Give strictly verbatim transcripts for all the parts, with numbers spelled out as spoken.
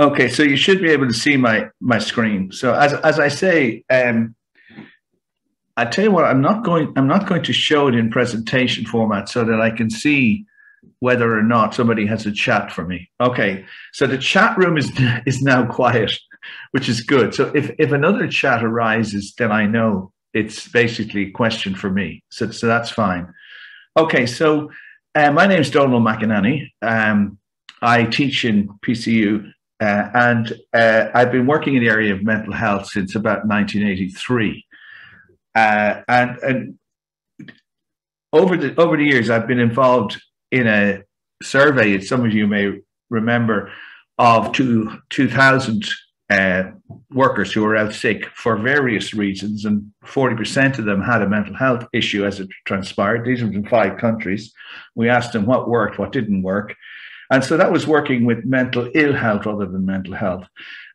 Okay, so you should be able to see my, my screen. So as, as I say, um, I tell you what, I'm not going, I'm not going to show it in presentation format so that I can see whether or not somebody has a chat for me. Okay, so the chat room is, is now quiet, which is good. So if, if another chat arises, then I know it's basically a question for me. So, so that's fine. Okay, so uh, my name is Donal McAnaney. Um, I teach in P C U. Uh, and uh, I've been working in the area of mental health since about nineteen eighty-three. Uh, and and over, the, over the years, I've been involved in a survey, as some of you may remember, of two thousand uh, workers who were out sick for various reasons, and forty percent of them had a mental health issue as it transpired. These were in five countries. We asked them what worked, what didn't work. And so that was working with mental ill health rather than mental health.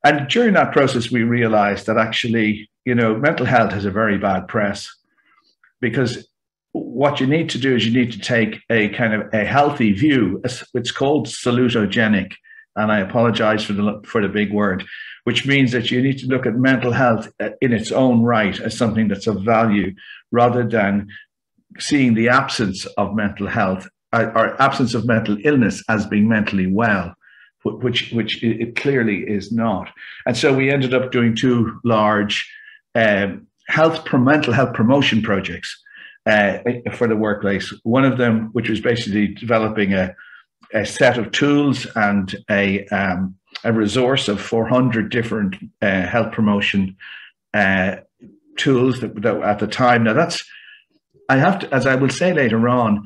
And during that process, we realized that actually, you know, mental health has a very bad press, because what you need to do is you need to take a kind of a healthy view. It's called salutogenic, and I apologize for the, for the big word, which means that you need to look at mental health in its own right as something that's of value, rather than seeing the absence of mental health or absence of mental illness as being mentally well, which which it clearly is not. And so we ended up doing two large um, health pro mental health promotion projects uh, for the workplace. One of them, which was basically developing a, a set of tools and a, um, a resource of four hundred different uh, health promotion uh, tools that, that at the time. Now that's, I have to, as I will say later on,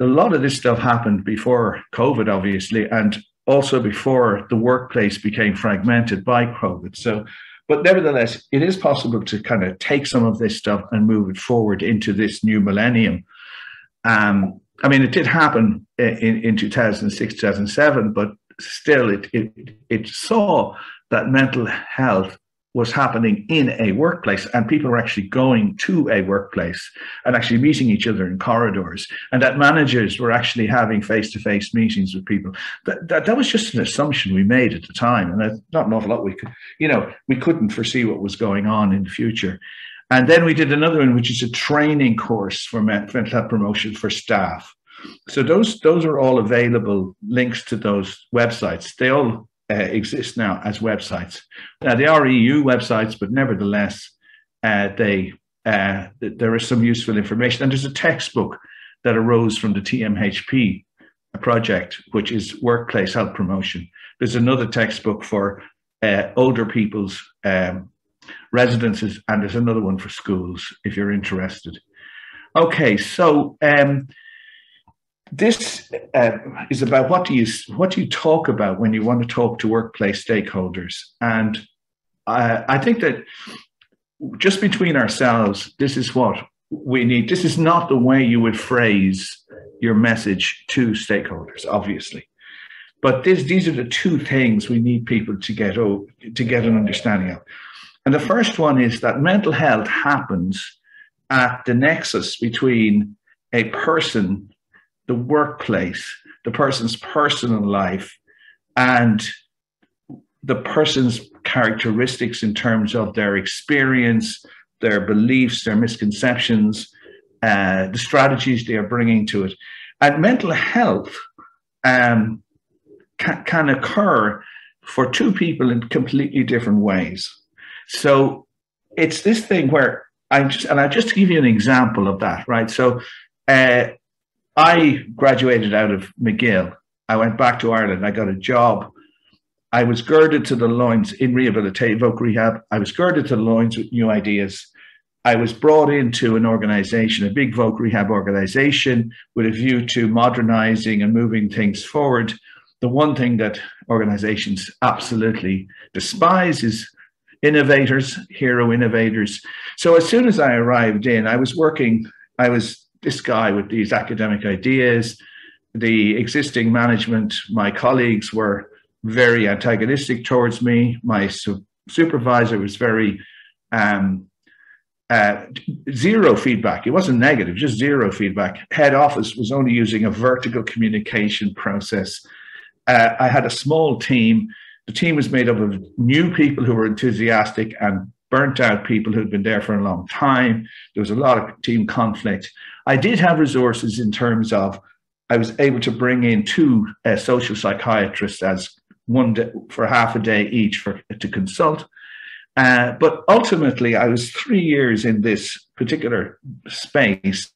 a lot of this stuff happened before COVID, obviously, and also before the workplace became fragmented by COVID. So, but nevertheless, it is possible to kind of take some of this stuff and move it forward into this new millennium. Um, I mean, it did happen in, in two thousand six, two thousand seven, but still it, it, it saw that mental health was happening in a workplace, and people were actually going to a workplace and actually meeting each other in corridors, and that managers were actually having face-to-face meetings with people. That, that, that was just an assumption we made at the time, and that's not an awful lot we could, you know, we couldn't foresee what was going on in the future. And then we did another one, which is a training course for mental health promotion for staff. So those, those are all available, links to those websites. They all Uh, exist now as websites. Now they are E U websites, but nevertheless, uh, they uh, th there is some useful information. And there's a textbook that arose from the T M H P project, which is workplace health promotion. There's another textbook for uh, older people's um, residences, and there's another one for schools if you're interested. Okay, so um, this uh, is about what do you what do you talk about when you want to talk to workplace stakeholders. And I, I think that just between ourselves, this is what we need. This is not the way you would phrase your message to stakeholders, obviously. But this, these are the two things we need people to get oh, to get an understanding of. And the first one is that mental health happens at the nexus between a person, the workplace, the person's personal life, and the person's characteristics in terms of their experience, their beliefs, their misconceptions, uh, the strategies they are bringing to it. And mental health um, can, can occur for two people in completely different ways. So it's this thing where I'm just, and I'll just give you an example of that, right? So, uh, I graduated out of McGill. I went back to Ireland. I got a job. I was girded to the loins in rehabilitative voc rehab. I was girded to the loins with new ideas. I was brought into an organization, a big voc rehab organization, with a view to modernizing and moving things forward. The one thing that organizations absolutely despise is innovators, hero innovators. So as soon as I arrived in, I was working, I was this guy with these academic ideas. The existing management, my colleagues, were very antagonistic towards me. My su supervisor was very, um, uh, zero feedback. It wasn't negative, just zero feedback. Head office was only using a vertical communication process. Uh, I had a small team. The team was made up of new people who were enthusiastic and burnt out people who'd been there for a long time. There was a lot of team conflict. I did have resources in terms of I was able to bring in two uh, social psychiatrists as one day, for half a day each for, to consult. Uh, but ultimately, I was three years in this particular space,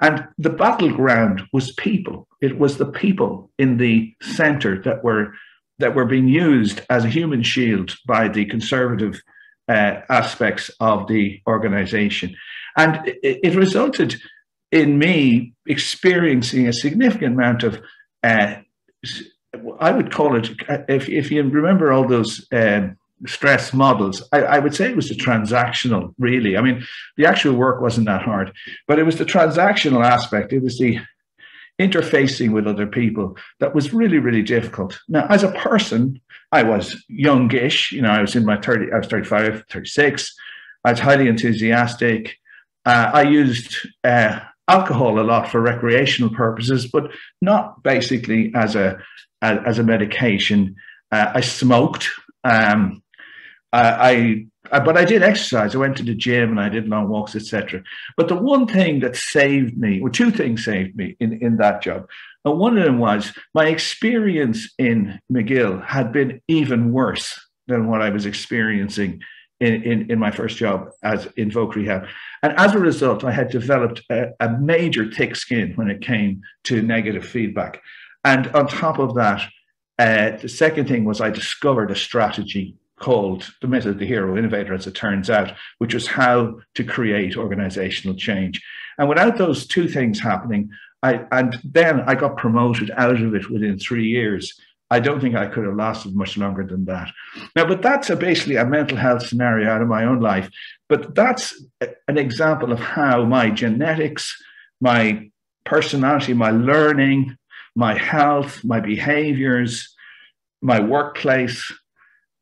and the battleground was people. It was the people in the centre that were that were being used as a human shield by the conservative uh, aspects of the organisation, and it, it resulted in me experiencing a significant amount of, uh, I would call it, if, if you remember all those um, stress models, I, I would say it was the transactional, really. I mean, the actual work wasn't that hard, but it was the transactional aspect. It was the interfacing with other people that was really, really difficult. Now, as a person, I was youngish, you know, I was in my thirty, I was thirty-five, thirty-six. I was highly enthusiastic. Uh, I used uh, alcohol a lot for recreational purposes, but not basically as a as, as a medication. Uh, I smoked. Um, I, I, I but I did exercise. I went to the gym and I did long walks, et cetera. But the one thing that saved me, well, two things saved me in in that job, and one of them was my experience in McGill had been even worse than what I was experiencing in, in, in my first job as in voc rehab. And as a result, I had developed a, a major thick skin when it came to negative feedback. And on top of that, uh, the second thing was I discovered a strategy called the myth of the hero innovator, as it turns out, which was how to create organizational change. And without those two things happening, I, and then I got promoted out of it within three years. I don't think I could have lasted much longer than that. Now, but that's a basically a mental health scenario out of my own life. But that's an example of how my genetics, my personality, my learning, my health, my behaviors, my workplace,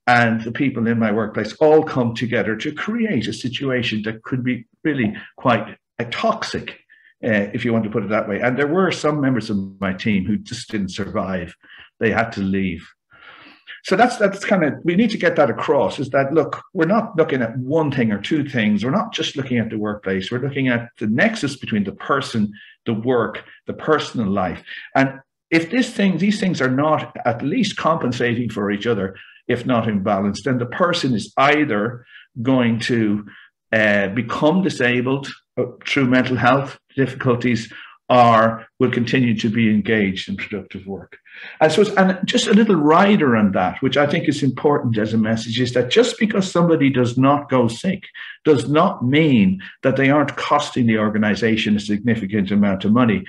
and the people in my workplace all come together to create a situation that could be really quite a toxic, uh, if you want to put it that way. And there were some members of my team who just didn't survive. They had to leave. So that's that's kind of, we need to get that across, is that, look, we're not looking at one thing or two things. We're not just looking at the workplace. We're looking at the nexus between the person, the work, the personal life. And if this thing, these things are not at least compensating for each other, if not imbalanced, then the person is either going to uh, become disabled through mental health difficulties, or will continue to be engaged in productive work. And, so and just a little rider on that, which I think is important as a message, is that just because somebody does not go sick does not mean that they aren't costing the organization a significant amount of money.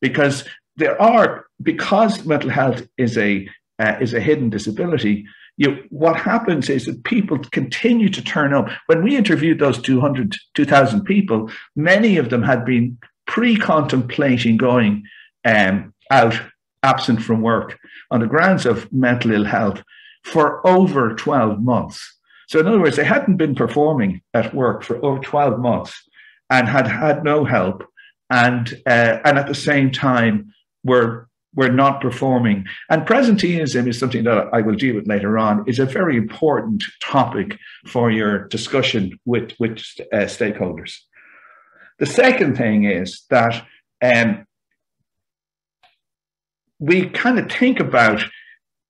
Because there are, because mental health is a, uh, is a hidden disability, you, what happens is that people continue to turn up. When we interviewed those two hundred, two thousand people, many of them had been pre-contemplating going um, out absent from work on the grounds of mental ill health for over twelve months. So in other words, they hadn't been performing at work for over twelve months and had had no help, and uh, and at the same time were were not performing. And presenteeism is something that I will deal with later on, is a very important topic for your discussion with, with uh, stakeholders. The second thing is that um, we kind of think about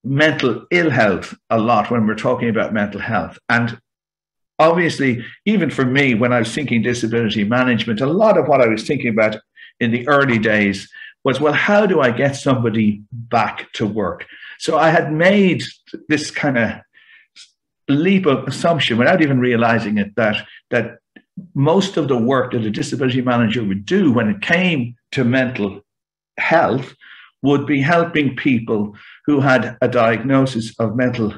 mental ill health a lot when we're talking about mental health. And obviously, even for me, when I was thinking disability management, a lot of what I was thinking about in the early days was, well, how do I get somebody back to work? So I had made this kind of leap of assumption without even realizing it, that that. most of the work that a disability manager would do when it came to mental health would be helping people who had a diagnosis of mental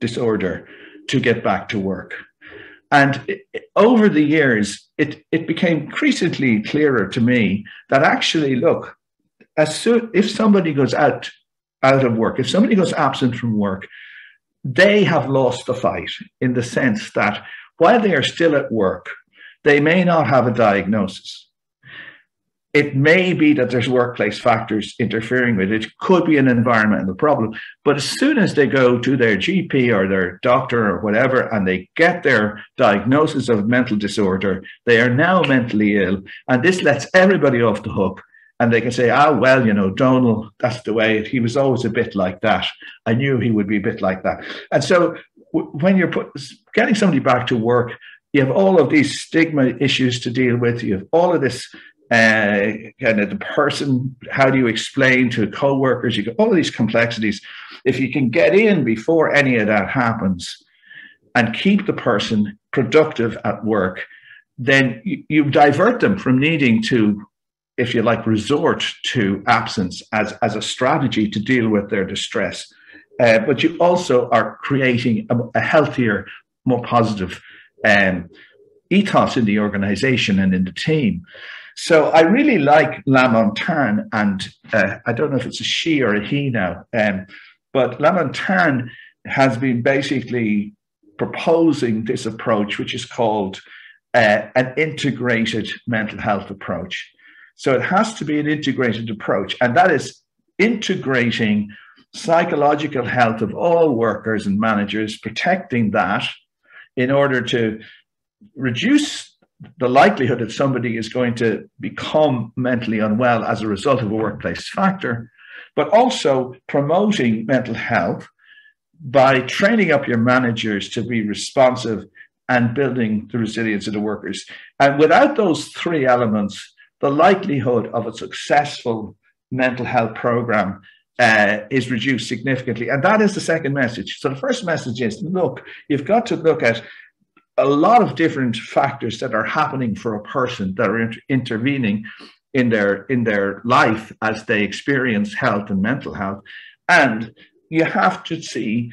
disorder to get back to work. And it, over the years, it, it became increasingly clearer to me that actually, look, as soon, if somebody goes out, out of work, if somebody goes absent from work, they have lost the fight, in the sense that while they are still at work, they may not have a diagnosis. It may be that there's workplace factors interfering with it. It could be an environmental problem. But as soon as they go to their G P or their doctor or whatever, and they get their diagnosis of mental disorder, they are now mentally ill. And this lets everybody off the hook. And they can say, ah, well, you know, Donal, that's the way. He was always a bit like that. I knew he would be a bit like that. And so w- when you're put, getting somebody back to work, you have all of these stigma issues to deal with. You have all of this uh, kind of the person, how do you explain to co-workers? You got all of these complexities. If you can get in before any of that happens and keep the person productive at work, then you, you divert them from needing to, if you like, resort to absence as, as a strategy to deal with their distress. Uh, but you also are creating a, a healthier, more positive um, ethos in the organization and in the team. So I really like Lamontagne, and uh, I don't know if it's a she or a he now, um, but Lamontagne has been basically proposing this approach, which is called uh, an integrated mental health approach. So it has to be an integrated approach, and that is integrating psychological health of all workers and managers, protecting that in order to reduce the likelihood that somebody is going to become mentally unwell as a result of a workplace factor, but also promoting mental health by training up your managers to be responsive and building the resilience of the workers. And without those three elements, the likelihood of a successful mental health program uh, is reduced significantly. And that is the second message. So the first message is, look, you've got to look at a lot of different factors that are happening for a person that are inter- intervening in their, in their life as they experience health and mental health. And you have to see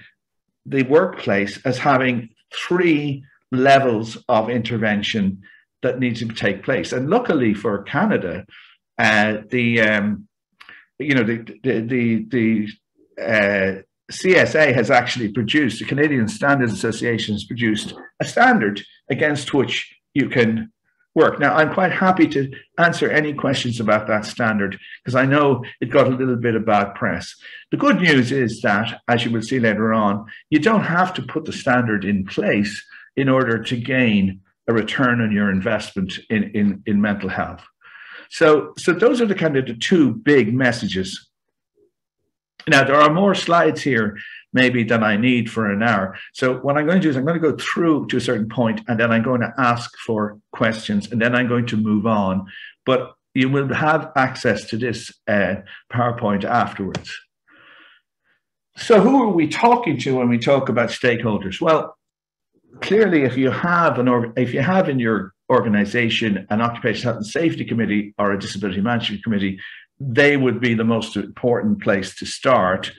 the workplace as having three levels of intervention that needs to take place. And luckily for Canada, uh, the, um, you know, the, the, the, the uh, C S A has actually produced, the Canadian Standards Association has produced a standard against which you can work. Now, I'm quite happy to answer any questions about that standard, because I know it got a little bit of bad press. The good news is that, as you will see later on, you don't have to put the standard in place in order to gain a return on your investment in, in, in mental health. So, so those are the kind of the two big messages. Now, there are more slides here maybe than I need for an hour. So what I'm going to do is I'm going to go through to a certain point, and then I'm going to ask for questions, and then I'm going to move on. But you will have access to this uh, PowerPoint afterwards. So who are we talking to when we talk about stakeholders? Well, clearly, if you have an or if you have in your organization an occupational health and safety committee or a disability management committee, they would be the most important place to start.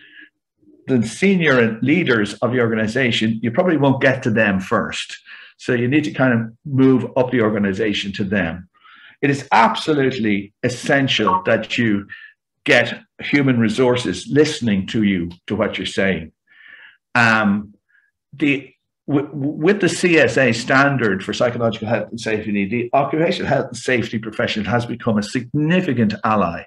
The senior leaders of the organization, you probably won't get to them first. So you need to kind of move up the organization to them. It is absolutely essential that you get human resources listening to you, to what you're saying. Um, the With the C S A standard for psychological health and safety, the occupational health and safety profession has become a significant ally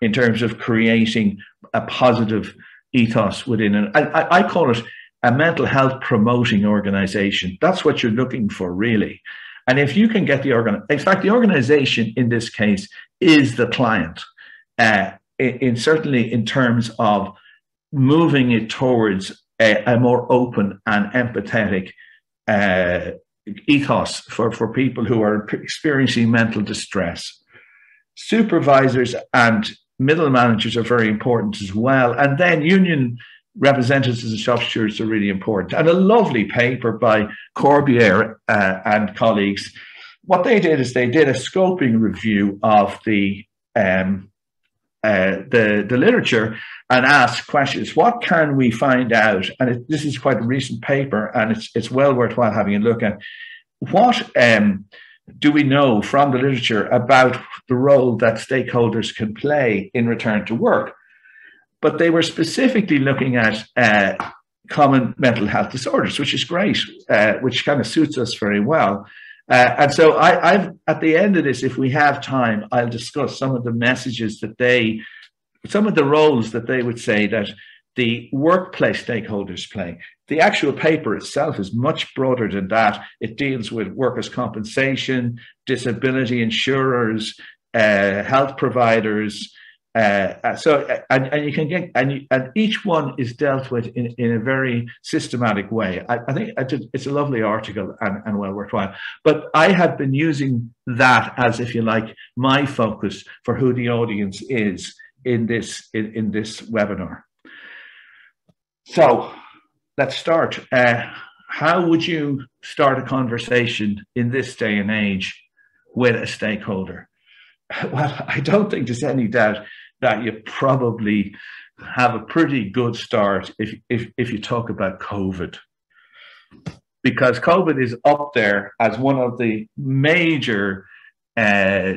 in terms of creating a positive ethos within it. I, I call it a mental health promoting organization. That's what you're looking for, really. And if you can get the organ, in fact, the organization in this case is the client, uh, in, in certainly in terms of moving it towards A, a more open and empathetic uh, ethos for, for people who are experiencing mental distress. Supervisors and middle managers are very important as well. And then union representatives and shop stewards are really important. And a lovely paper by Corbiere uh, and colleagues. What they did is they did a scoping review of the um, Uh, the, the literature and ask questions. What can we find out? And it, this is quite a recent paper, and it's, it's well worthwhile having a look at. What um, do we know from the literature about the role that stakeholders can play in return to work? But they were specifically looking at uh, common mental health disorders, which is great, uh, which kind of suits us very well. Uh, and so I, I've, at the end of this, if we have time, I'll discuss some of the messages that they, some of the roles that they would say that the workplace stakeholders play. The actual paper itself is much broader than that. It deals with workers' compensation, disability insurers, uh, health providers. Uh, so, and, and you can get, and, you, and each one is dealt with in, in a very systematic way. I, I think it's a lovely article and, and well worthwhile. But I have been using that as, if you like, my focus for who the audience is in this, in, in this webinar. So let's start. Uh, how would you start a conversation in this day and age with a stakeholder? Well, I don't think there's any doubt that you probably have a pretty good start if, if, if you talk about COVID, because COVID is up there as one of the major uh,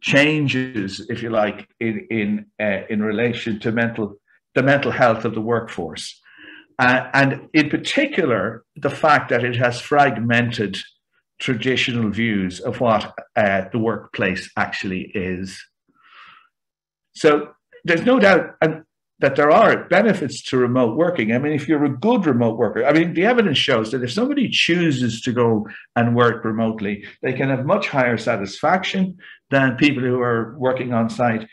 changes, if you like, in, in, uh, in relation to mental health. The mental health of the workforce, uh, and in particular the fact that it has fragmented traditional views of what uh, the workplace actually is. So there's no doubt um, that there are benefits to remote working. I mean, if you're a good remote worker, I mean, the evidence shows that if somebody chooses to go and work remotely, they can have much higher satisfaction than people who are working on site,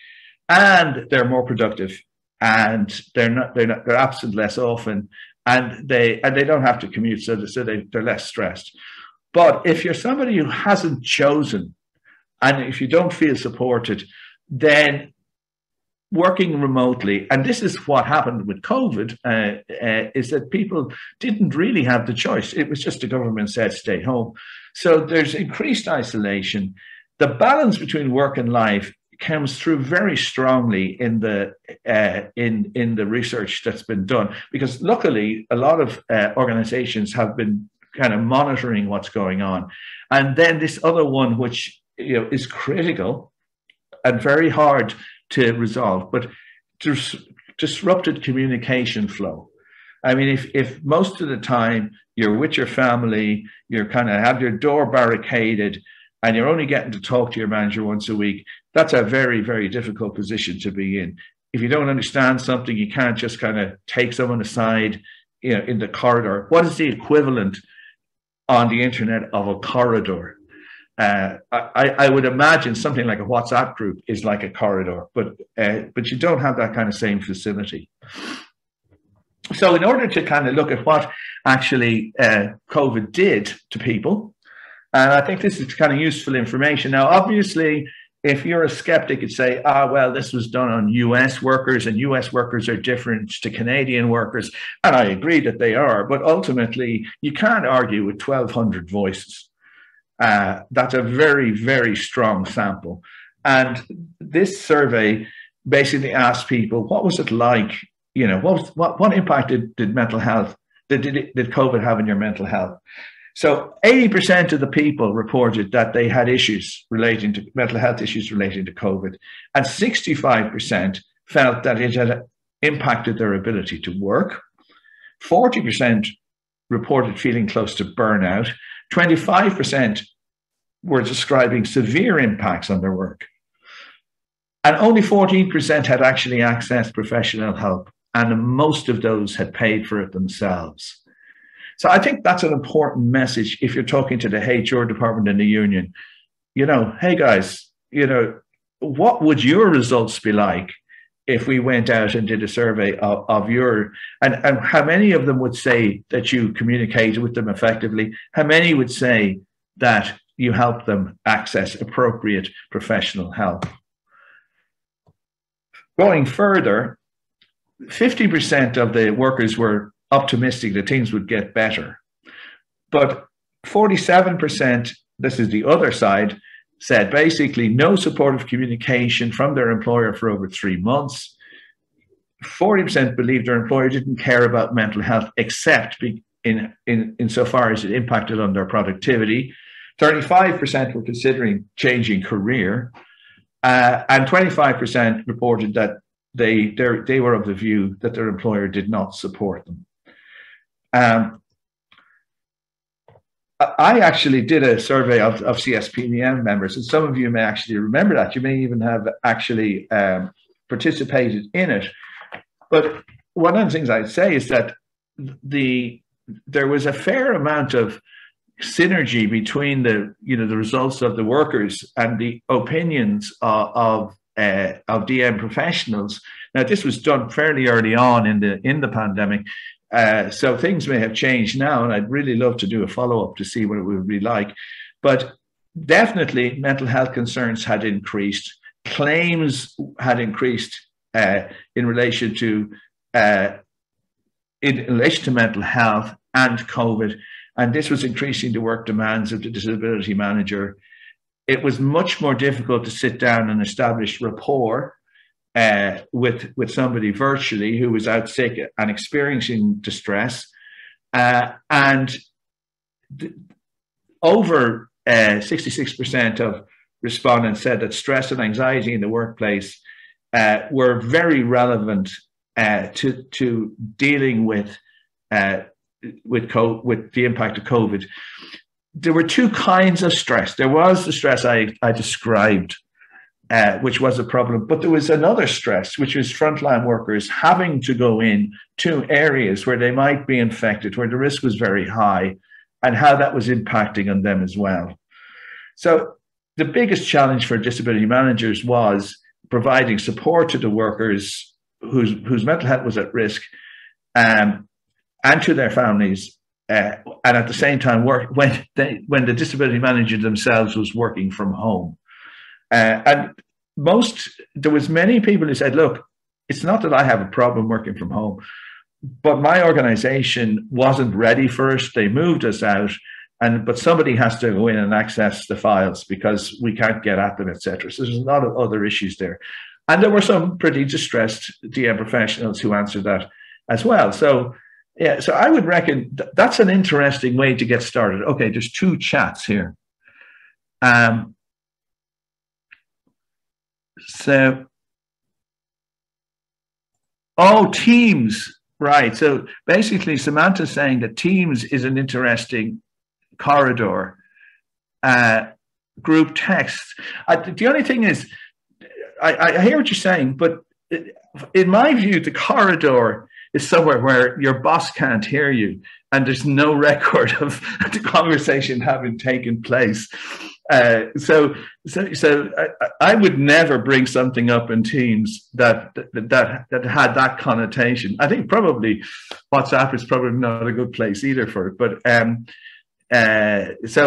and they're more productive. And they're not, they're not, they're absent less often, and they and they don't have to commute, so they, so they they're less stressed. But if you're somebody who hasn't chosen, and if you don't feel supported, then working remotely, and this is what happened with COVID, uh, uh, is that people didn't really have the choice. It was just the government said stay home, so there's increased isolation. The balance between work and life comes through very strongly in the uh, in in the research that's been done, because luckily a lot of uh, organizations have been kind of monitoring what's going on. And then this other one, which you know is critical and very hard to resolve, but dis disrupted communication flow. I mean, if if most of the time you're with your family, you're kind of have your door barricaded, and you're only getting to talk to your manager once a week, that's a very, very difficult position to be in. If you don't understand something, you can't just kind of take someone aside, you know, in the corridor. What is the equivalent on the internet of a corridor? Uh, I, I would imagine something like a WhatsApp group is like a corridor, but, uh, but you don't have that kind of same facility. So in order to kind of look at what actually uh, COVID did to people, and I think this is kind of useful information. Now, obviously, if you're a skeptic, you'd say, ah, well, this was done on U S workers, and U S workers are different to Canadian workers. And I agree that they are. But ultimately, you can't argue with twelve hundred voices. Uh, that's a very, very strong sample. And this survey basically asked people, what was it like? You know, what, was, what, what impact did, did mental health, did, did, did COVID have on your mental health? So eighty percent of the people reported that they had issues relating to mental health issues relating to COVID, and sixty-five percent felt that it had impacted their ability to work. forty percent reported feeling close to burnout. twenty-five percent were describing severe impacts on their work. And only fourteen percent had actually accessed professional help, and most of those had paid for it themselves. So I think that's an important message if you're talking to the H R department in the union. You know, hey guys, you know, what would your results be like if we went out and did a survey of, of your, and, and how many of them would say that you communicated with them effectively? How many would say that you helped them access appropriate professional help? Going further, fifty percent of the workers were optimistic that things would get better, but forty-seven percent, this is the other side, said basically no supportive communication from their employer for over three months. forty percent believed their employer didn't care about mental health except in, in, insofar as it impacted on their productivity. thirty-five percent were considering changing career, uh, and twenty-five percent reported that they, they were of the view that their employer did not support them. Um, I actually did a survey of, of C S P D M members, and some of you may actually remember that. You may even have actually um, participated in it. But one of the things I'd say is that the there was a fair amount of synergy between the you know the results of the workers and the opinions of of, uh, of D M professionals. Now, this was done fairly early on in the in the pandemic. Uh, so things may have changed now, and I'd really love to do a follow-up to see what it would be like. But definitely mental health concerns had increased, claims had increased uh, in relation to uh, in relation to mental health and COVID, and this was increasing the work demands of the disability manager. It was much more difficult to sit down and establish rapport Uh, with with somebody virtually who was out sick and experiencing distress, uh, and th over sixty-six percent uh, of respondents said that stress and anxiety in the workplace uh, were very relevant uh, to to dealing with uh, with co with the impact of COVID. There were two kinds of stress. There was the stress I I described, Uh, which was a problem, but there was another stress, which was frontline workers having to go in to areas where they might be infected, where the risk was very high, and how that was impacting on them as well. So the biggest challenge for disability managers was providing support to the workers whose, whose mental health was at risk, um, and to their families, uh, and at the same time work when, they, when the disability manager themselves was working from home. Uh, and most, there was many people who said, look, it's not that I have a problem working from home, but my organization wasn't ready for it. They moved us out, and but somebody has to go in and access the files because we can't get at them, et cetera. So there's a lot of other issues there. And there were some pretty distressed D M professionals who answered that as well. So, yeah, so I would reckon th that's an interesting way to get started. Okay, there's two chats here. Um. So, oh, Teams, right. So basically Samantha's saying that Teams is an interesting corridor. Uh, group texts. I, the only thing is, I, I hear what you're saying, but in my view, the corridor is somewhere where your boss can't hear you and there's no record of the conversation having taken place. Uh, so, so, so I, I would never bring something up in Teams that, that that that had that connotation. I think probably WhatsApp is probably not a good place either for it. But um, uh, so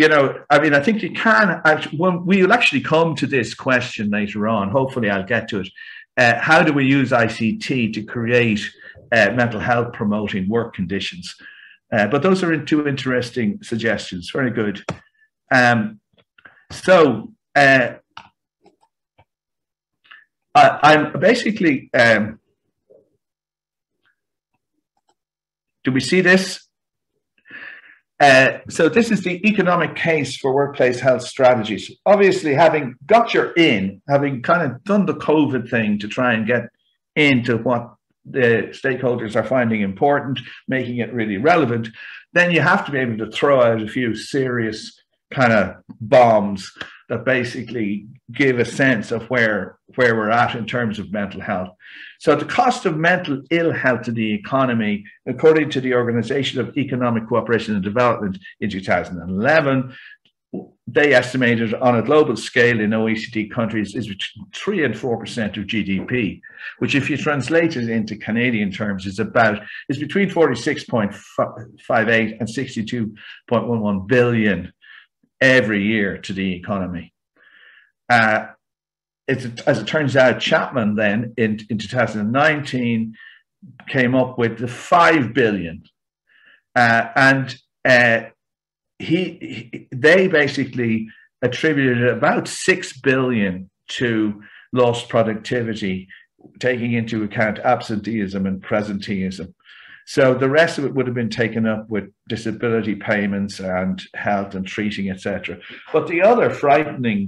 you know, I mean, I think you can. Actually, well, we'll actually come to this question later on. Hopefully, I'll get to it. Uh, how do we use I C T to create uh, mental health promoting work conditions? Uh, but those are two interesting suggestions. Very good. Um, so uh, I, I'm basically, um, do we see this? Uh, so this is the economic case for workplace health strategies. Obviously, having got your in, having kind of done the COVID thing to try and get into what the stakeholders are finding important, making it really relevant, then you have to be able to throw out a few serious kind of bombs that basically give a sense of where where we're at in terms of mental health. So the cost of mental ill health to the economy, according to the Organization of Economic Cooperation and Development in two thousand eleven, they estimated on a global scale in O E C D countries is between three and four percent of G D P, which if you translate it into Canadian terms is about is between forty-six point five eight and sixty-two point one one billion every year to the economy. Uh, it, as it turns out, Chapman then in, in two thousand nineteen came up with the five billion. Uh, and uh, he, he, they basically attributed about six billion to lost productivity, taking into account absenteeism and presenteeism. So the rest of it would have been taken up with disability payments and health and treating, et cetera. But the other frightening,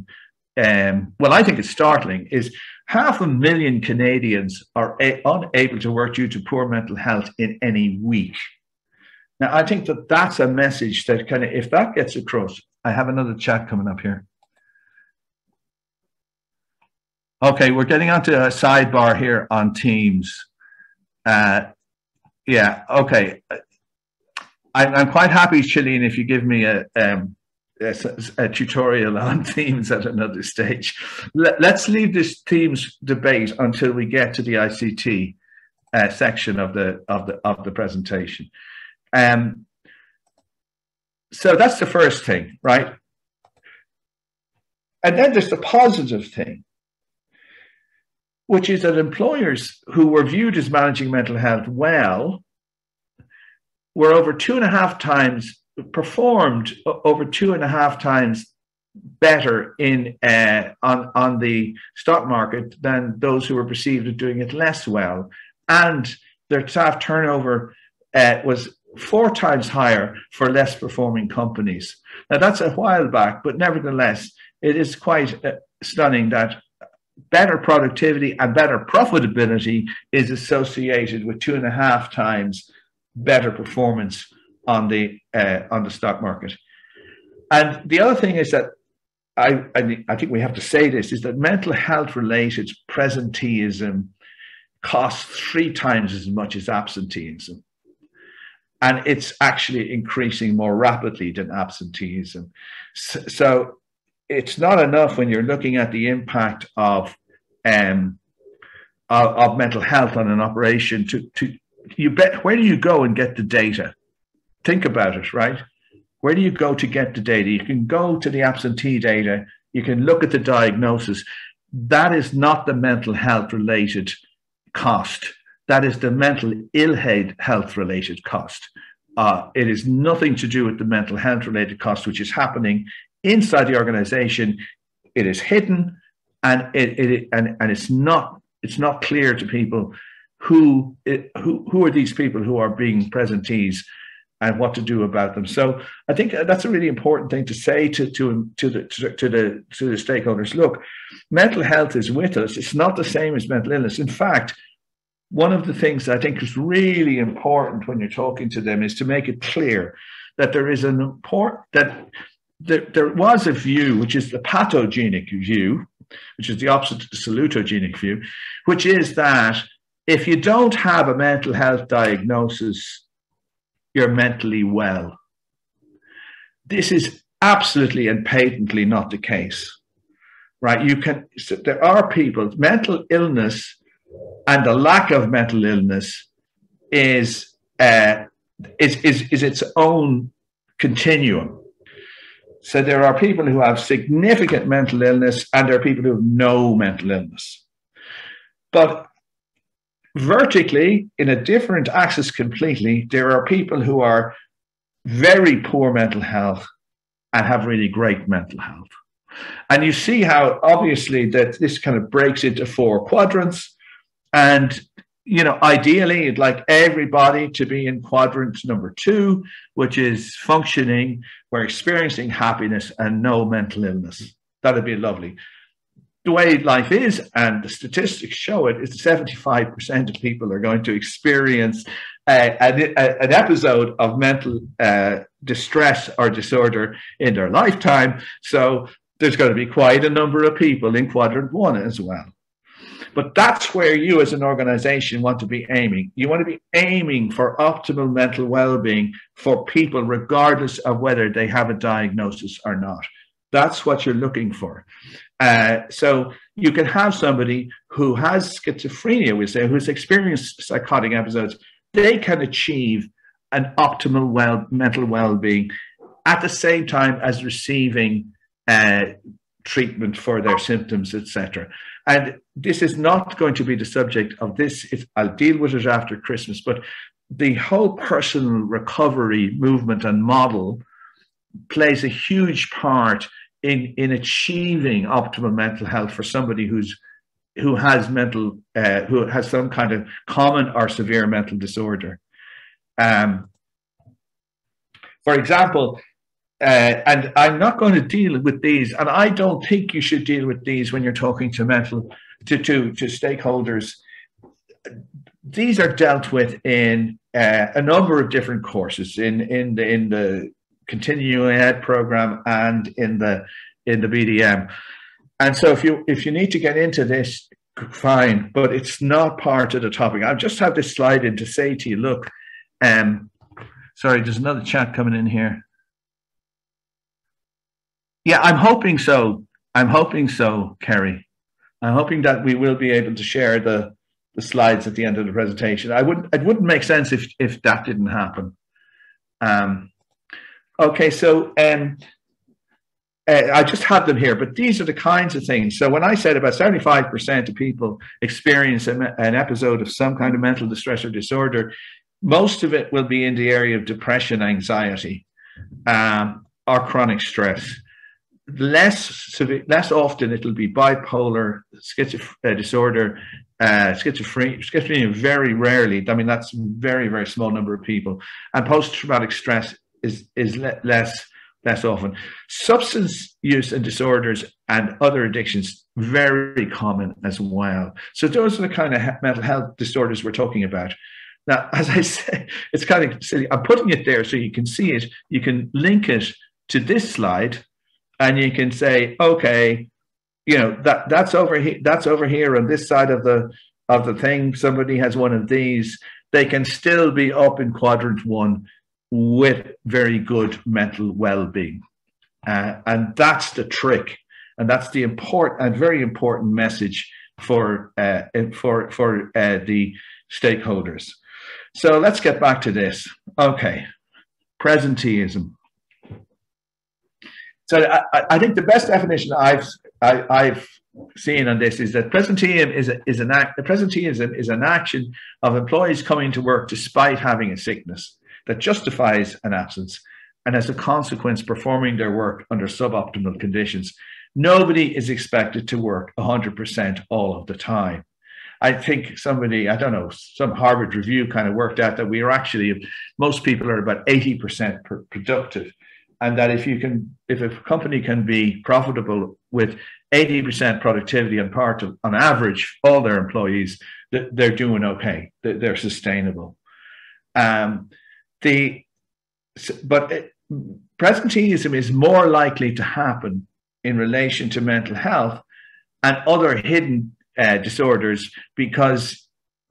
um, well, I think it's startling, is half a million Canadians are unable to work due to poor mental health in any week. Now, I think that that's a message that kind of, if that gets across, I have another chat coming up here. Okay, we're getting onto a sidebar here on Teams. Uh, yeah, okay. I, I'm quite happy, Chalene, if you give me a, um, a, a tutorial on Teams at another stage. Let, let's leave this Teams debate until we get to the I C T uh, section of the of the of the presentation. Um, so that's the first thing, right? And then there's the positive thing, which is that employers who were viewed as managing mental health well were over two and a half times, performed over two and a half times better in uh, on, on the stock market than those who were perceived as doing it less well. And their staff turnover Uh, was four times higher for less performing companies. Now, that's a while back, but nevertheless, it is quite uh, stunning that better productivity and better profitability is associated with two and a half times better performance on the uh, on the stock market. And the other thing is that I, I I think we have to say this is that mental health related presenteeism costs three times as much as absenteeism. And it's actually increasing more rapidly than absenteeism. So, so it's not enough when you're looking at the impact of, um, of, of mental health on an operation to, to you bet, where do you go and get the data? Think about it, right? Where do you go to get the data? You can go to the absentee data. You can look at the diagnosis. That is not the mental health related cost. That is the mental ill health related cost. Uh, it is nothing to do with the mental health related cost, which is happening inside the organization. It is hidden, and it, it and, and it's not it's not clear to people who it, who who are these people who are being presentees and what to do about them. So I think that's a really important thing to say to to to the to, to the to the stakeholders. Look, mental health is with us. It's not the same as mental illness. In fact, one of the things I think is really important when you're talking to them is to make it clear that there is an import that there, there was a view, which is the pathogenic view, which is the opposite of the salutogenic view, which is that if you don't have a mental health diagnosis, you're mentally well. This is absolutely and patently not the case, right? You can, so there are people, mental illness, and the lack of mental illness is, uh, is, is, is its own continuum. So there are people who have significant mental illness and there are people who have no mental illness. But vertically, in a different axis completely, there are people who are very poor mental health and have really great mental health. And you see how obviously that this kind of breaks into four quadrants. And, you know, ideally, you'd like everybody to be in quadrant number two, which is functioning, we're experiencing happiness and no mental illness. That'd be lovely. The way life is, and the statistics show it, is that seventy-five percent of people are going to experience a, a, a, an episode of mental uh, distress or disorder in their lifetime. So there's going to be quite a number of people in quadrant one as well. But that's where you as an organization want to be aiming. You want to be aiming for optimal mental well-being for people, regardless of whether they have a diagnosis or not. That's what you're looking for. Uh, so you can have somebody who has schizophrenia, we say, who's experienced psychotic episodes. They can achieve an optimal well, mental well-being at the same time as receiving uh, treatment for their symptoms, et cetera. And this is not going to be the subject of this. It's, I'll deal with it after Christmas, but the whole personal recovery movement and model plays a huge part in, in achieving optimal mental health for somebody who's, who has mental, uh, who has some kind of common or severe mental disorder. Um, for example, Uh, and I'm not going to deal with these, and I don't think you should deal with these when you're talking to mental, to, to, to stakeholders. these are dealt with in uh, a number of different courses in in the in the continuing ed program and in the in the B D M. And so if you if you need to get into this, fine, but it's not part of the topic. I'll just have this slide in to say to you, look, um, sorry, there's another chat coming in here. Yeah, I'm hoping so. I'm hoping so, Kerry. I'm hoping that we will be able to share the, the slides at the end of the presentation. I wouldn't, it wouldn't make sense if, if that didn't happen. Um, okay, so um, I just have them here, but these are the kinds of things. So when I said about seventy-five percent of people experience an, an episode of some kind of mental distress or disorder, most of it will be in the area of depression, anxiety, um, or chronic stress. Less less often it'll be bipolar, schizophrenia, uh, disorder, uh, schizophrenia, schizophrenia very rarely. I mean, that's very, very small number of people. And post-traumatic stress is, is le less, less often. Substance use and disorders and other addictions, very common as well. So those are the kind of mental health disorders we're talking about. Now, as I say, it's kind of silly. I'm putting it there so you can see it. You can link it to this slide. And you can say, okay, you know, that that's over here, that's over here on this side of the of the thing. Somebody has one of these. They can still be up in quadrant one with very good mental well-being, uh, and that's the trick, and that's the important and very important message for uh, for for uh, the stakeholders. So let's get back to this. Okay, presenteeism. So I, I think the best definition I've I, I've seen on this is that presenteeism is a, is an act. Presenteeism is an action of employees coming to work despite having a sickness that justifies an absence, and as a consequence, performing their work under suboptimal conditions. Nobody is expected to work one hundred percent all of the time. I think somebody, I don't know, some Harvard review kind of worked out that we are actually most people are about eighty percent productive. And that if you can, if a company can be profitable with eighty percent productivity on part of, on average, all their employees, they're doing okay. They're sustainable. Um, the but it, presenteeism is more likely to happen in relation to mental health and other hidden uh, disorders because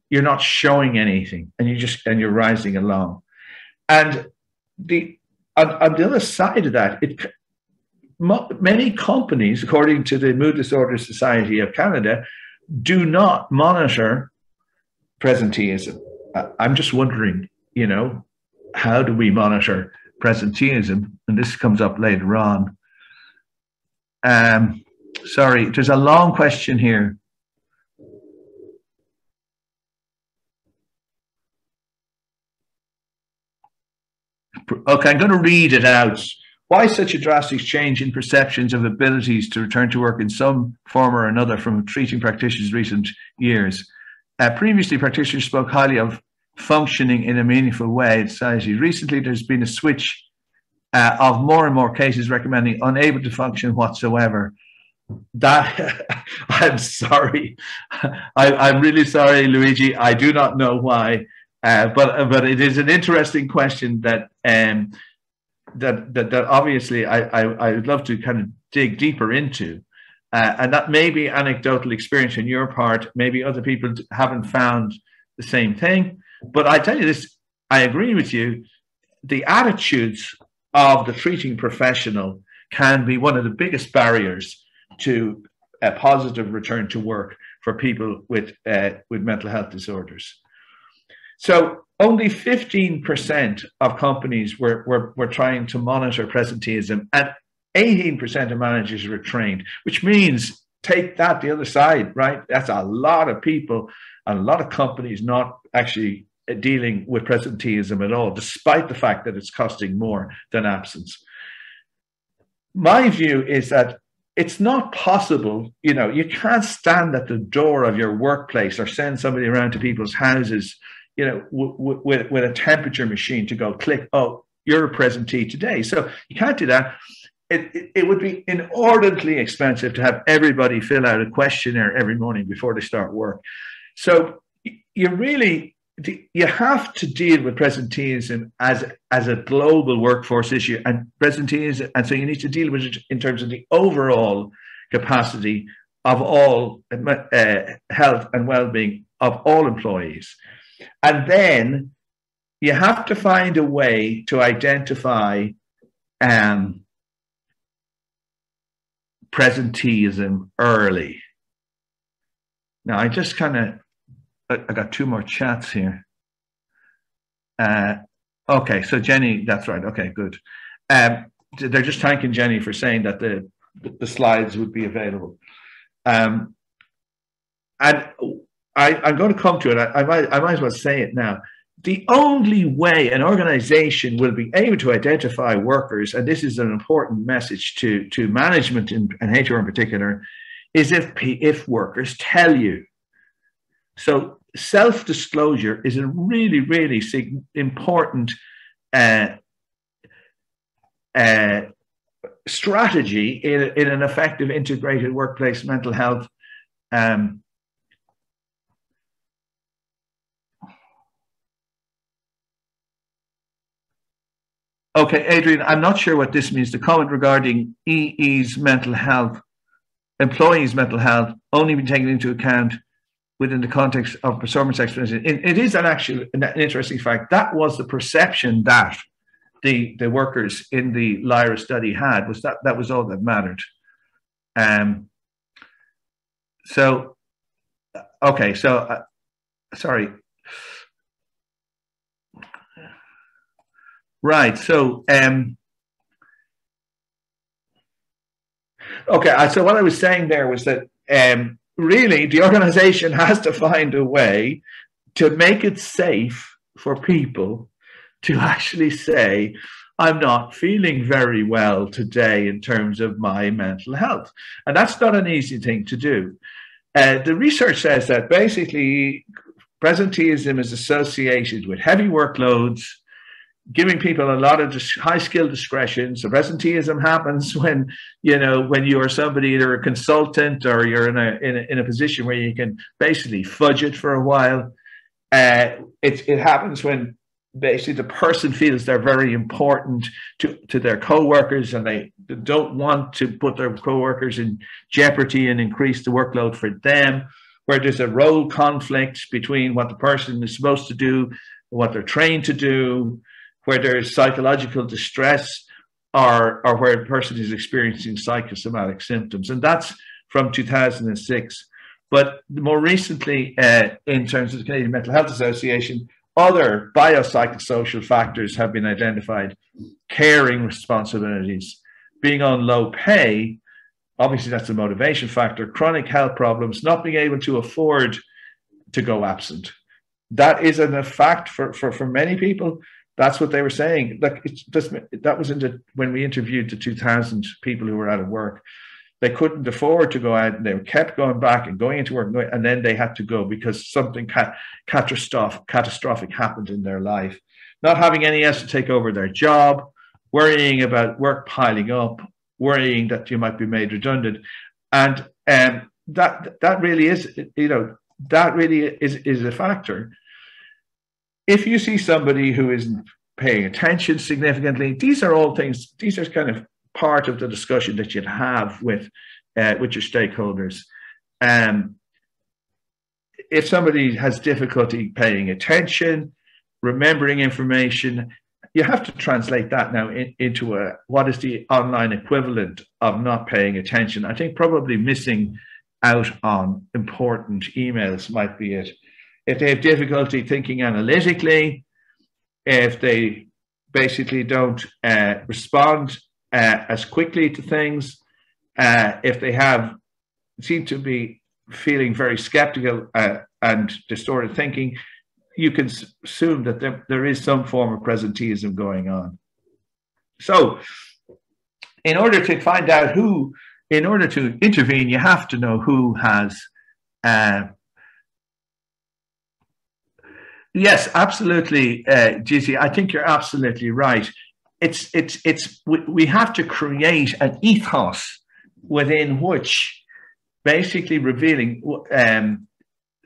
you're not showing anything, and you just and you're rising along, and the. On, on the other side of that, it, many companies, according to the Mood Disorders Society of Canada, do not monitor presenteeism. I'm just wondering, you know, how do we monitor presenteeism? And this comes up later on. Um, sorry, there's a long question here. Okay, I'm going to read it out. Why such a drastic change in perceptions of abilities to return to work in some form or another from treating practitioners in recent years? Uh, previously, practitioners spoke highly of functioning in a meaningful way in society. Recently, there's been a switch uh, of more and more cases recommending unable to function whatsoever. That, I'm sorry. I, I'm really sorry, Luigi. I do not know why. Uh, but but it is an interesting question that um, that, that that obviously I, I I would love to kind of dig deeper into, uh, and that may be anecdotal experience on your part. Maybe other people haven't found the same thing. But I tell you this, I agree with you. The attitudes of the treating professional can be one of the biggest barriers to a positive return to work for people with uh, with mental health disorders. So only fifteen percent of companies were, were, were trying to monitor presenteeism, and eighteen percent of managers were trained, which means take that the other side, right? That's a lot of people, a lot of companies not actually dealing with presenteeism at all, despite the fact that it's costing more than absence. My view is that it's not possible, you know, you can't stand at the door of your workplace or send somebody around to people's houses, you know, w w with a temperature machine to go click, oh, you're a presentee today. So you can't do that. It, it, it would be inordinately expensive to have everybody fill out a questionnaire every morning before they start work. So you really you have to deal with presenteeism as, as a global workforce issue, and presenteeism, and so you need to deal with it in terms of the overall capacity of all uh, health and well-being of all employees. And then you have to find a way to identify um, presenteeism early. Now, I just kind of, I got two more chats here. Uh, okay, so Jenny, that's right. Okay, good. Um, they're just thanking Jenny for saying that the, the slides would be available. Um, and I, I'm going to come to it. I, I, might, I might as well say it now. The only way an organization will be able to identify workers, and this is an important message to, to management and, and H R in particular, is if, if workers tell you. So self-disclosure is a really, really important uh, uh, strategy in, in an effective integrated workplace mental health um, okay, Adrian, I'm not sure what this means. The comment regarding E E's mental health, employees' mental health, only been taken into account within the context of performance explanation. It, it is an actual, an interesting fact. That was the perception that the, the workers in the Lyra study had, was that that was all that mattered. Um, so, okay, so, uh, sorry. Right, so, um, okay, so what I was saying there was that um, really the organization has to find a way to make it safe for people to actually say, I'm not feeling very well today in terms of my mental health. And that's not an easy thing to do. Uh, the research says that basically presenteeism is associated with heavy workloads, giving people a lot of high skill discretion. So presenteeism happens when, you know, when you are somebody, either a consultant or you're in a, in a, in a position where you can basically fudge it for a while. Uh, it, it happens when basically the person feels they're very important to, to their co-workers, and they don't want to put their co-workers in jeopardy and increase the workload for them, where there's a role conflict between what the person is supposed to do, what they're trained to do, where there is psychological distress, or, or where a person is experiencing psychosomatic symptoms. And that's from two thousand six. But more recently, uh, in terms of the Canadian Mental Health Association, other biopsychosocial factors have been identified: caring responsibilities, being on low pay, obviously that's a motivation factor, chronic health problems, not being able to afford to go absent. That is an effect for, for, for many people. That's what they were saying. Look, it's just, that was in the, when we interviewed the two thousand people who were out of work. They couldn't afford to go out, and they kept going back and going into work, and, going, and then they had to go because something cat, catastrophic, catastrophic happened in their life. Not having anyone else to take over their job, worrying about work piling up, worrying that you might be made redundant, and um, that that really is, you know, that really is is a factor. If you see somebody who isn't paying attention significantly, these are all things, these are kind of part of the discussion that you'd have with, uh, with your stakeholders. Um, if somebody has difficulty paying attention, remembering information, you have to translate that now in, into a, what is the online equivalent of not paying attention? I think probably missing out on important emails might be it. If they have difficulty thinking analytically, if they basically don't uh, respond uh, as quickly to things, uh, if they have seem to be feeling very skeptical uh, and distorted thinking, you can assume that there, there is some form of presenteeism going on. So in order to find out who, in order to intervene, you have to know who has uh, yes, absolutely, uh, Gigi. I think you're absolutely right. It's it's it's we, we have to create an ethos within which, basically, revealing um,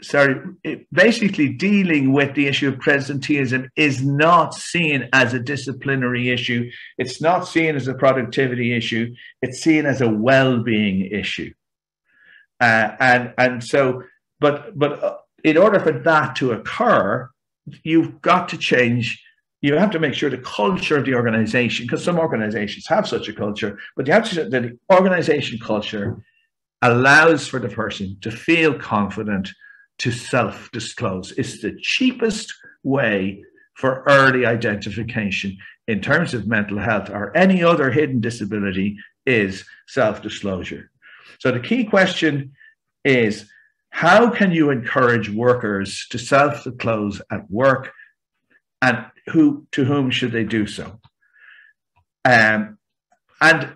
sorry, basically dealing with the issue of presenteeism is not seen as a disciplinary issue. It's not seen as a productivity issue. It's seen as a well-being issue. Uh, and, and so, but, but in order for that to occur, you've got to change. You have to make sure the culture of the organization, because some organizations have such a culture, but you have to, that the organization culture allows for the person to feel confident to self-disclose. It's the cheapest way for early identification in terms of mental health or any other hidden disability is self-disclosure. So the key question is, how can you encourage workers to self-disclose at work, and who to whom should they do so? Um, and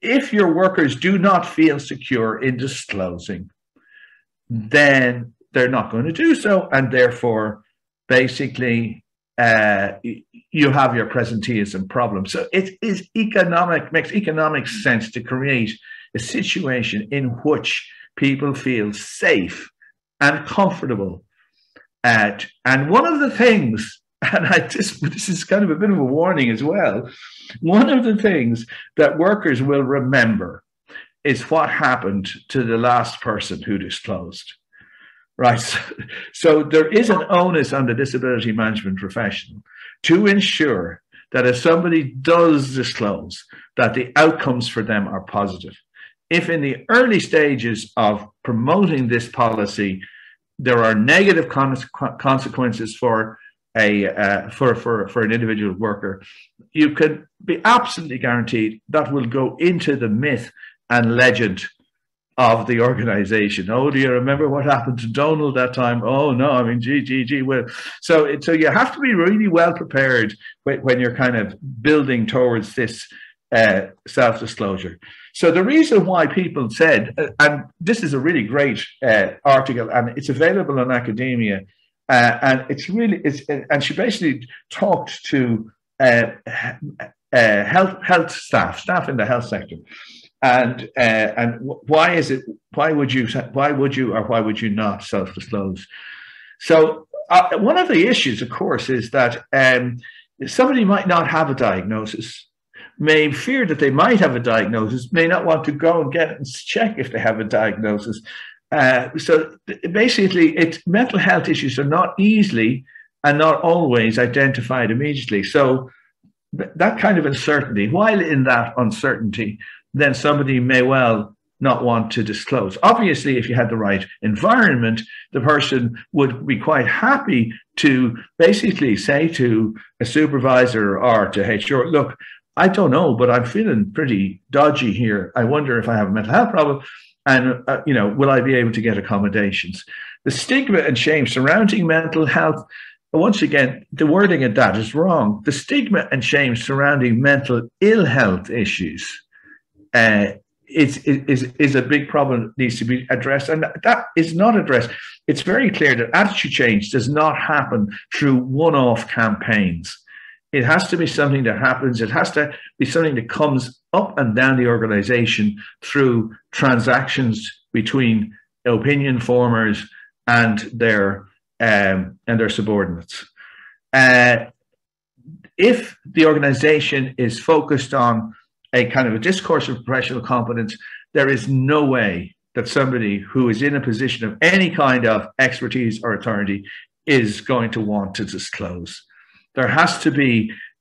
if your workers do not feel secure in disclosing, then they're not going to do so, and therefore, basically, uh, you have your presenteeism problem. So it is economic, makes economic sense to create a situation in which people feel safe and comfortable. At, and one of the things, and I just, this is kind of a bit of a warning as well, one of the things that workers will remember is what happened to the last person who disclosed. Right, so there is an onus on the disability management profession to ensure that if somebody does disclose, that the outcomes for them are positive. If in the early stages of promoting this policy, there are negative con consequences for a uh, for, for, for an individual worker, you can be absolutely guaranteed that will go into the myth and legend of the organization. Oh, do you remember what happened to Donal that time? Oh no, I mean, gee, gee, gee. Well, so it, so you have to be really well prepared when, when you're kind of building towards this uh, self-disclosure. So the reason why people said, uh, and this is a really great uh, article, and it's available in academia, uh, and it's really, it's, and she basically talked to uh, uh, health health staff, staff in the health sector. And uh, and why is it? Why would you? Why would you? Or why would you not self-disclose? So uh, one of the issues, of course, is that um, somebody might not have a diagnosis, may fear that they might have a diagnosis, may not want to go and get and check if they have a diagnosis. Uh, so basically, it's mental health issues are not easily and not always identified immediately. So that kind of uncertainty. While in that uncertainty, then somebody may well not want to disclose. Obviously, if you had the right environment, the person would be quite happy to basically say to a supervisor or to H R, look, I don't know, but I'm feeling pretty dodgy here. I wonder if I have a mental health problem, and uh, you know, will I be able to get accommodations? The stigma and shame surrounding mental health, once again, the wording of that is wrong. The stigma and shame surrounding mental ill health issues Uh, is, is, is a big problem that needs to be addressed, and that is not addressed. It's very clear that attitude change does not happen through one-off campaigns. It has to be something that happens. It has to be something that comes up and down the organization through transactions between opinion formers and their, um, and their subordinates. Uh, if the organization is focused on a kind of a discourse of professional competence, there is no way that somebody who is in a position of any kind of expertise or authority is going to want to disclose. There has to be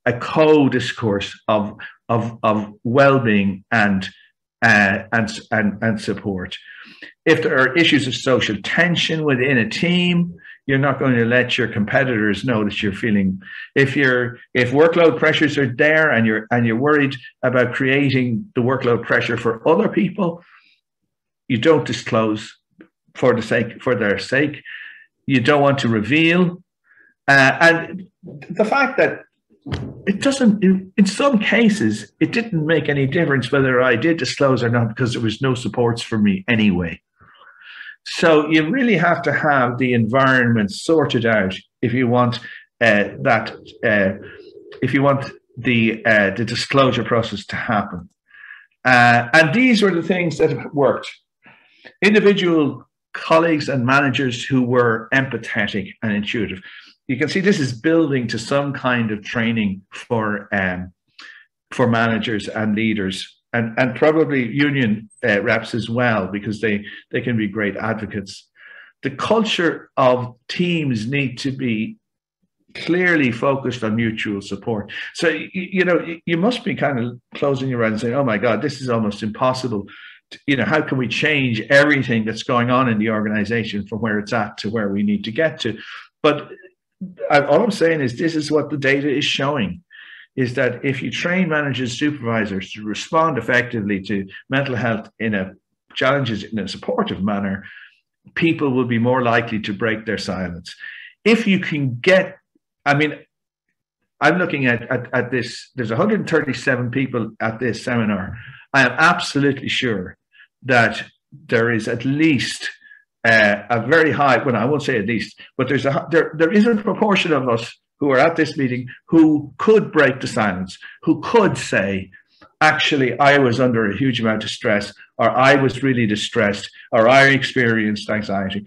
a co-discourse of, of, of well-being and, uh, and, and, and support. If there are issues of social tension within a team, you're not going to let your competitors know that you're feeling. If you're, if workload pressures are there and you're and you're worried about creating the workload pressure for other people, you don't disclose for the sake for their sake. You don't want to reveal, uh, and the fact that it doesn't. In, in some cases, it didn't make any difference whether I did disclose or not, because there was no supports for me anyway. So you really have to have the environment sorted out if you want uh, that uh, if you want the uh, the disclosure process to happen. Uh, and these were the things that worked. Individual colleagues and managers who were empathetic and intuitive. You can see this is building to some kind of training for um, for managers and leaders, and, and probably union uh, reps as well, because they, they can be great advocates. The culture of teams need to be clearly focused on mutual support. So, you, you know, you must be kind of closing your eyes and saying, oh my God, this is almost impossible. You know, how can we change everything that's going on in the organization from where it's at to where we need to get to? But all I'm saying is this is what the data is showing, is that if you train managers, supervisors to respond effectively to mental health in a challenges in a supportive manner, people will be more likely to break their silence. If you can get, I mean, I'm looking at, at, at this, there's one hundred thirty-seven people at this seminar. I am absolutely sure that there is at least uh, a very high, well, I won't say at least, but there's a, there, there is a proportion of us who are at this meeting who could break the silence, who could say, actually, I was under a huge amount of stress, or I was really distressed, or I experienced anxiety.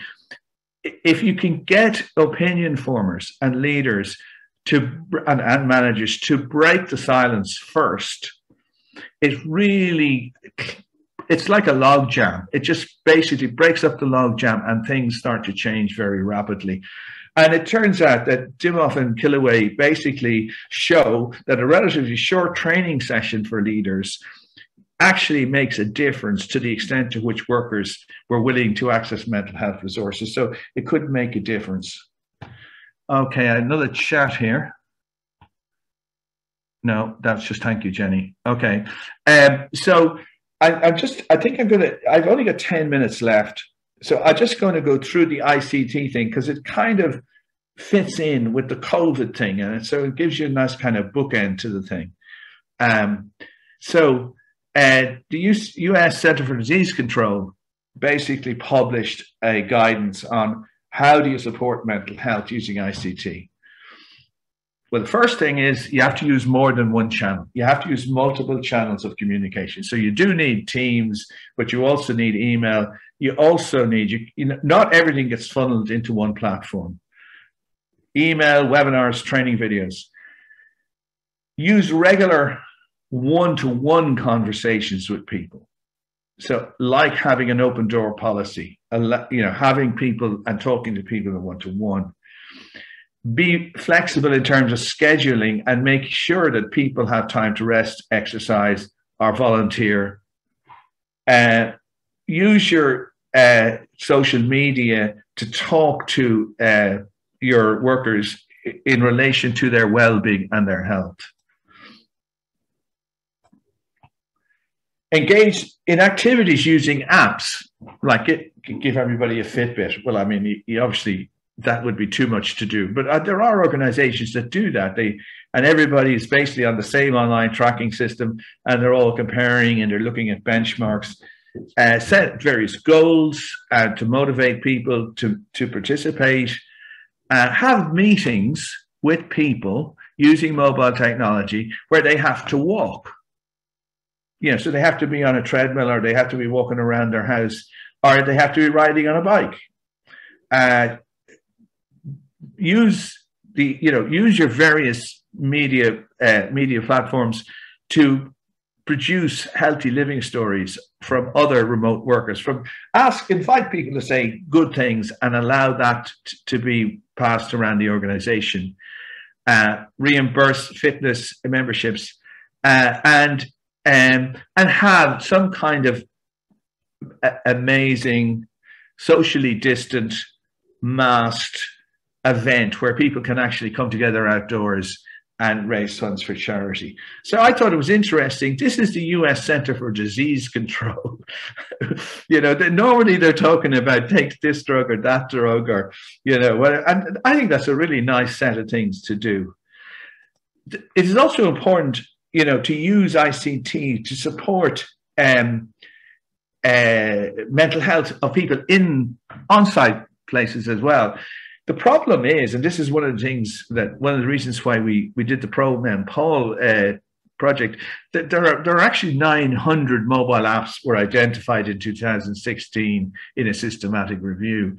If you can get opinion formers and leaders to and, and managers to break the silence first, it really, it's like a log jam. It just basically breaks up the log jam and things start to change very rapidly. And it turns out that Dimoff and Killaway basically show that a relatively short training session for leaders actually makes a difference to the extent to which workers were willing to access mental health resources. So it could make a difference. Okay, another chat here. No, that's just thank you, Jenny. Okay, um, so I, I'm just, I think I'm gonna, I've only got ten minutes left. So I'm just going to go through the I C T thing because it kind of fits in with the COVID thing. And so it gives you a nice kind of bookend to the thing. Um, so uh, the U S Center for Disease Control basically published a guidance on how do you support mental health using I C T. Well, the first thing is you have to use more than one channel. You have to use multiple channels of communication. So you do need Teams, but you also need email. You also need, you, you know, not everything gets funneled into one platform. Email, webinars, training videos. Use regular one-to-one conversations with people. So like having an open door policy, you know, having people and talking to people in one-to-one. Be flexible in terms of scheduling and make sure that people have time to rest, exercise, or volunteer. Uh, use your uh, social media to talk to uh, your workers in relation to their well-being and their health. Engage in activities using apps, like it, give everybody a Fitbit. Well, I mean, you, you obviously... that would be too much to do, but uh, there are organizations that do that. They and everybody is basically on the same online tracking system, and they're all comparing and they're looking at benchmarks. Uh, set various goals uh, to motivate people to to participate. Uh, have meetings with people using mobile technology where they have to walk. You know, so they have to be on a treadmill, or they have to be walking around their house, or they have to be riding on a bike. Uh, Use the you know use your various media uh, media platforms to produce healthy living stories from other remote workers. From ask invite people to say good things and allow that to be passed around the organization. Uh, reimburse fitness memberships uh, and um, and have some kind of amazing socially distant masked event where people can actually come together outdoors and raise funds for charity. So I thought it was interesting. This is the U S Center for Disease Control. You know, they, normally they're talking about take this drug or that drug or, you know, whatever. And I think that's a really nice set of things to do. It is also important, you know, to use I C T to support um, uh, mental health of people in on-site places as well. The problem is, and this is one of the things that, one of the reasons why we, we did the ProMan Paul uh, project. There are, there are actually nine hundred mobile apps were identified in two thousand sixteen in a systematic review,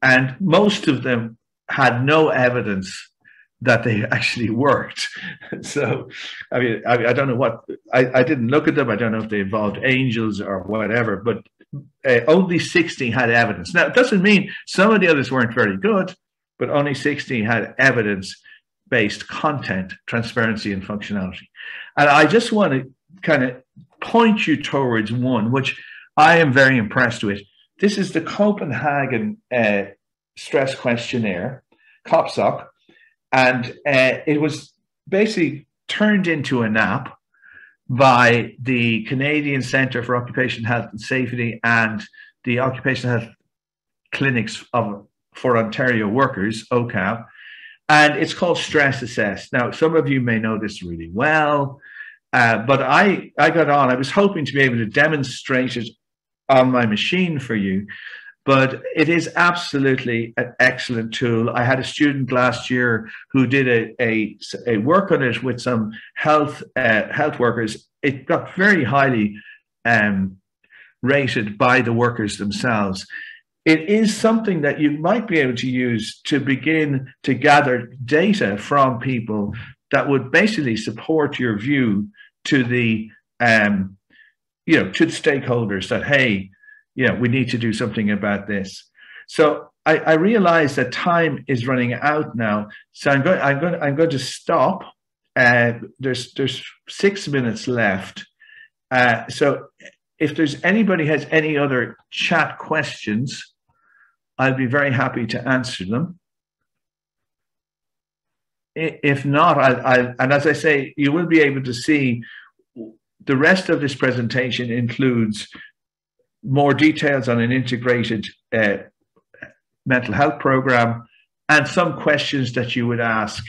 and most of them had no evidence that they actually worked. So, I mean, I, I don't know what, I, I didn't look at them. I don't know if they involved angels or whatever, but uh, only sixteen had evidence. Now, it doesn't mean some of the others weren't very good, but only sixteen had evidence-based content, transparency and functionality. And I just want to kind of point you towards one, which I am very impressed with. This is the Copenhagen uh, Stress Questionnaire, COPSOCK, and uh, it was basically turned into an app by the Canadian Centre for Occupational Health and Safety and the Occupational Health Clinics of, for Ontario Workers, O C A P, and it's called Stress Assess. Now, some of you may know this really well, uh, but I, I got on. I was hoping to be able to demonstrate it on my machine for you, but it is absolutely an excellent tool. I had a student last year who did a, a, a work on it with some health uh, health workers. It got very highly um, rated by the workers themselves. It is something that you might be able to use to begin to gather data from people that would basically support your view to the, um, you know, to the stakeholders that, hey, yeah, we need to do something about this. So I, I realize that time is running out now. So I'm going, I'm going, I'm going to stop. Uh, there's there's six minutes left. Uh, so if there's anybody has any other chat questions, I'll be very happy to answer them. If not, I, I and as I say, you will be able to see the rest of this presentation includes more details on an integrated uh, mental health program and some questions that you would ask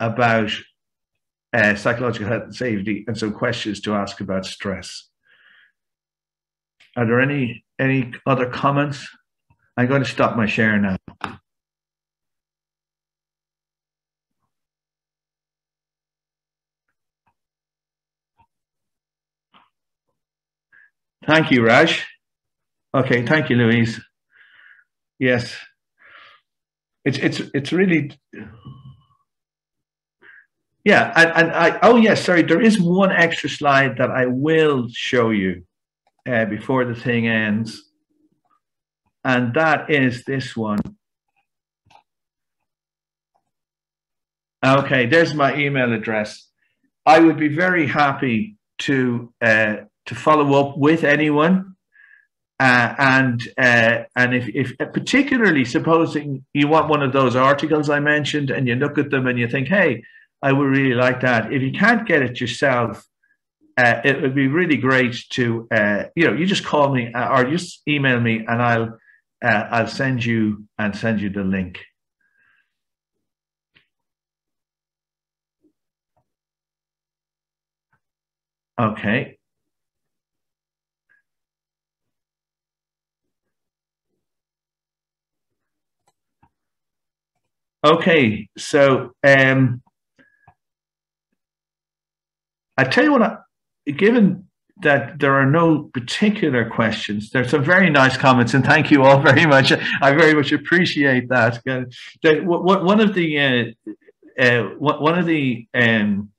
about uh, psychological health and safety, and some questions to ask about stress. Are there any any other comments? I'm going to stop my share now. Thank you, Raj. Okay, thank you, Louise. Yes, it's it's it's really, yeah. And, and I oh yes, sorry. There is one extra slide that I will show you uh, before the thing ends, and that is this one. Okay, there's my email address. I would be very happy to uh, to follow up with anyone. Uh, and uh, and if, if particularly supposing you want one of those articles I mentioned and you look at them and you think, hey, I would really like that. If you can't get it yourself, uh, it would be really great to, uh, you know, you just call me or just email me and I'll uh, I'll send you and send you the link. Okay. Okay, so um, I tell you what, I, given that there are no particular questions, there's some very nice comments, and thank you all very much. I very much appreciate that. One of the uh, uh, one of the um,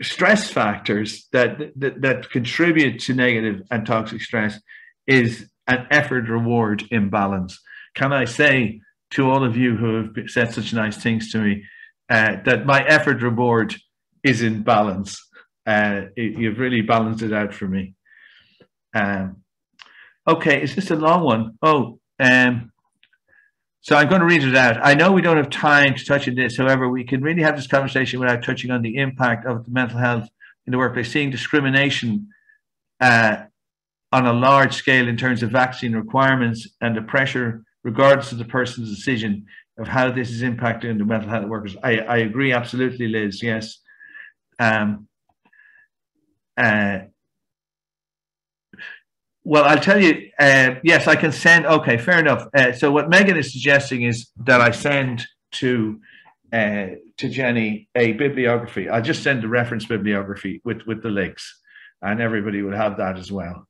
stress factors that, that that contribute to negative and toxic stress is an effort-reward imbalance. Can I say to all of you who have said such nice things to me, uh, that my effort reward is in balance. Uh, it, you've really balanced it out for me. Um, okay, is this a long one? Oh, um, so I'm going to read it out. I know we don't have time to touch on this. However, we can really have this conversation without touching on the impact of the mental health in the workplace, seeing discrimination uh, on a large scale in terms of vaccine requirements and the pressure regardless of the person's decision of how this is impacting the mental health workers. I, I agree absolutely, Liz, yes. Um, uh, well, I'll tell you, uh, yes, I can send, okay, fair enough. Uh, so what Megan is suggesting is that I send to uh, to Jenny a bibliography. I'll just send the reference bibliography with, with the links, and everybody will have that as well.